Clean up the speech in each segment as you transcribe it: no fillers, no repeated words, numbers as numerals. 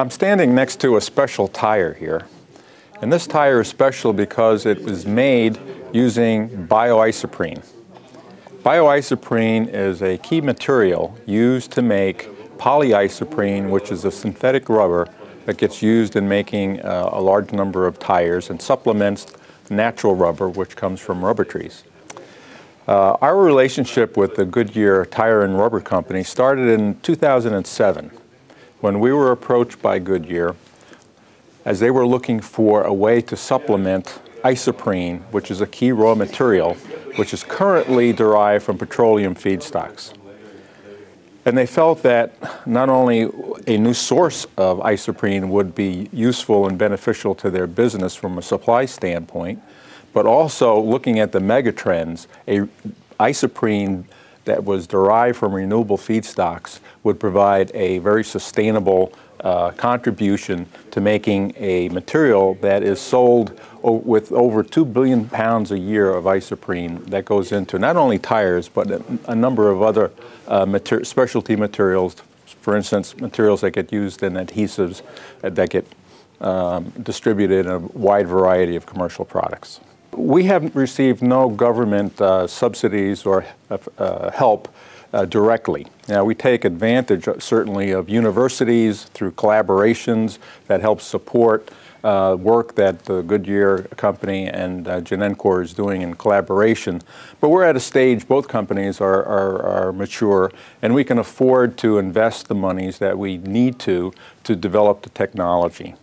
I'm standing next to a special tire here. And this tire is special because it was made using BioIsoprene. BioIsoprene is a key material used to make polyisoprene, which is a synthetic rubber that gets used in making a large number of tires and supplements natural rubber, which comes from rubber trees. Our relationship with the Goodyear Tire and Rubber Company started in 2007 when we were approached by Goodyear as they were looking for a way to supplement isoprene, which is a key raw material, which is currently derived from petroleum feedstocks. And they felt that not only a new source of isoprene would be useful and beneficial to their business from a supply standpoint, but also looking at the megatrends, isoprene that was derived from renewable feedstocks would provide a very sustainable contribution to making a material that is sold with over 2 billion pounds a year of isoprene that goes into not only tires, but a number of other specialty materials, for instance, materials that get used in adhesives that get distributed in a wide variety of commercial products. We have received no government subsidies or help directly. Now, we take advantage, certainly, of universities through collaborations that help support work that the Goodyear Company and Genencor is doing in collaboration. But we're at a stage, both companies are mature, and we can afford to invest the monies that we need to develop the technology.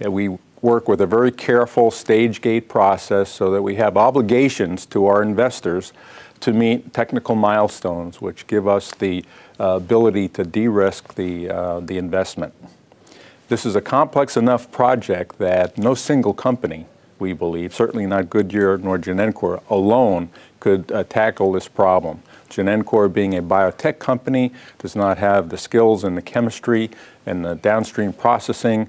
We work with a very careful stage gate process so that we have obligations to our investors to meet technical milestones, which give us the ability to de-risk the investment. This is a complex enough project that no single company, we believe, certainly not Goodyear nor Genencor alone, could tackle this problem. Genencor, being a biotech company, does not have the skills and the chemistry and the downstream processing.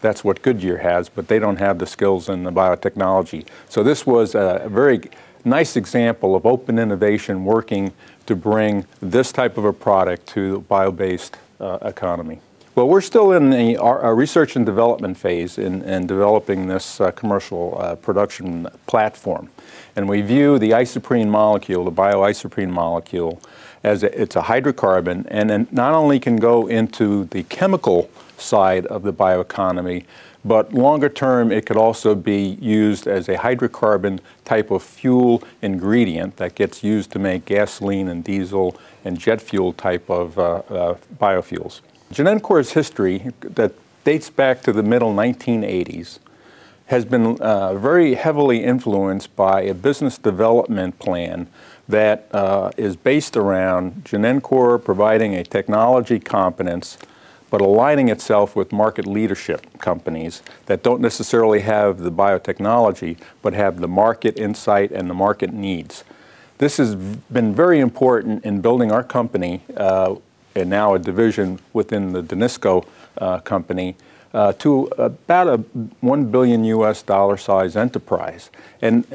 That's what Goodyear has, but they don't have the skills in the biotechnology. So this was a very nice example of open innovation working to bring this type of a product to the bio-based economy. Well, we're still in our research and development phase in developing this commercial production platform. And we view the isoprene molecule, the bioisoprene molecule, as it's a hydrocarbon, and it not only can go into the chemical side of the bioeconomy, but longer term it could also be used as a hydrocarbon type of fuel ingredient that gets used to make gasoline and diesel and jet fuel type of biofuels. Genencor's history that dates back to the middle 1980s has been very heavily influenced by a business development plan that is based around Genencor providing a technology competence but aligning itself with market leadership companies that don't necessarily have the biotechnology but have the market insight and the market needs. This has been very important in building our company and now a division within the Danisco company to about a $1 billion US size enterprise. And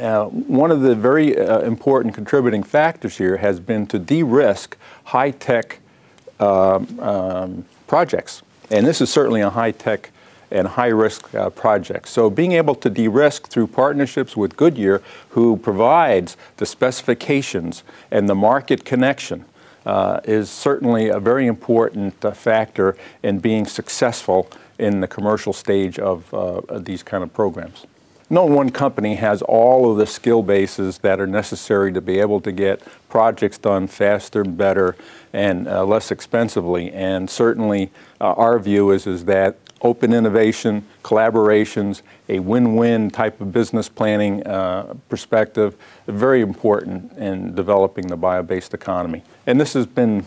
one of the very important contributing factors here has been to de-risk high-tech projects. And this is certainly a high-tech and high-risk project. So being able to de-risk through partnerships with Goodyear, who provides the specifications and the market connection, is certainly a very important factor in being successful in the commercial stage of these kind of programs. No one company has all of the skill bases that are necessary to be able to get projects done faster, better, and less expensively. And certainly our view is that open innovation, collaborations, a win-win type of business planning perspective, very important in developing the bio-based economy. And this has been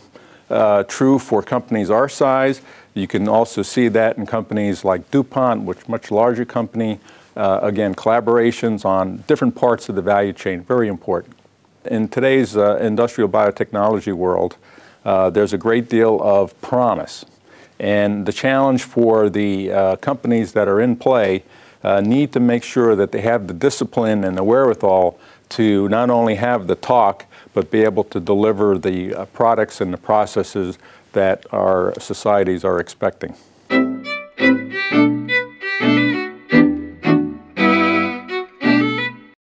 true for companies our size. You can also see that in companies like DuPont, which is a much larger company. Again, collaborations on different parts of the value chain, very important. In today's industrial biotechnology world, there's a great deal of promise. And the challenge for the companies that are in play need to make sure that they have the discipline and the wherewithal to not only have the talk, but be able to deliver the products and the processes that our societies are expecting.